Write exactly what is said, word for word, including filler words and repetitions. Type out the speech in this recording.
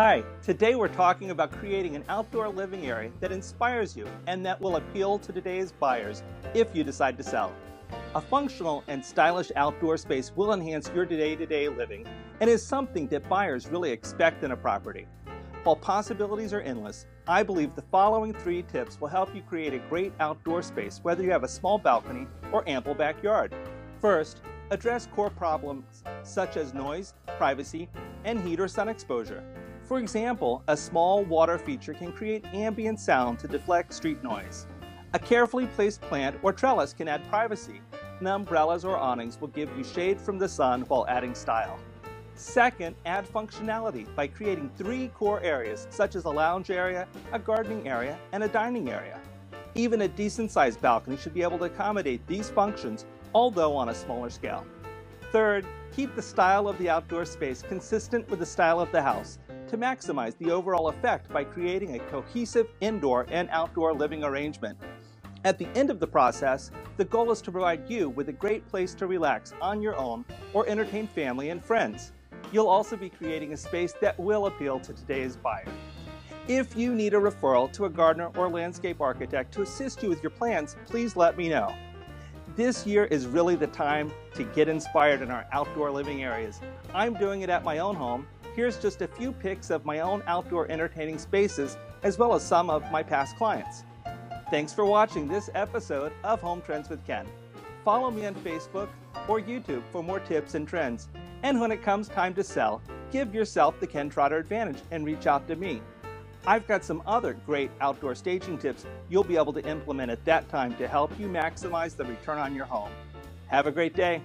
Hi, today we're talking about creating an outdoor living area that inspires you and that will appeal to today's buyers if you decide to sell. A functional and stylish outdoor space will enhance your day-to-day living and is something that buyers really expect in a property. While possibilities are endless, I believe the following three tips will help you create a great outdoor space whether you have a small balcony or ample backyard. First, address core problems such as noise, privacy, and heat or sun exposure. For example, a small water feature can create ambient sound to deflect street noise. A carefully placed plant or trellis can add privacy, and umbrellas or awnings will give you shade from the sun while adding style. Second, add functionality by creating three core areas such as a lounge area, a gardening area, and a dining area. Even a decent-sized balcony should be able to accommodate these functions, although on a smaller scale. Third, keep the style of the outdoor space consistent with the style of the house to maximize the overall effect by creating a cohesive indoor and outdoor living arrangement. At the end of the process, the goal is to provide you with a great place to relax on your own or entertain family and friends. You'll also be creating a space that will appeal to today's buyer. If you need a referral to a gardener or landscape architect to assist you with your plans, please let me know. This year is really the time to get inspired in our outdoor living areas. I'm doing it at my own home. Here's just a few pics of my own outdoor entertaining spaces, as well as some of my past clients. Thanks for watching this episode of Home Trends with Ken. Follow me on Facebook or YouTube for more tips and trends. And when it comes time to sell, give yourself the Ken Trotter advantage and reach out to me. I've got some other great outdoor staging tips you'll be able to implement at that time to help you maximize the return on your home. Have a great day.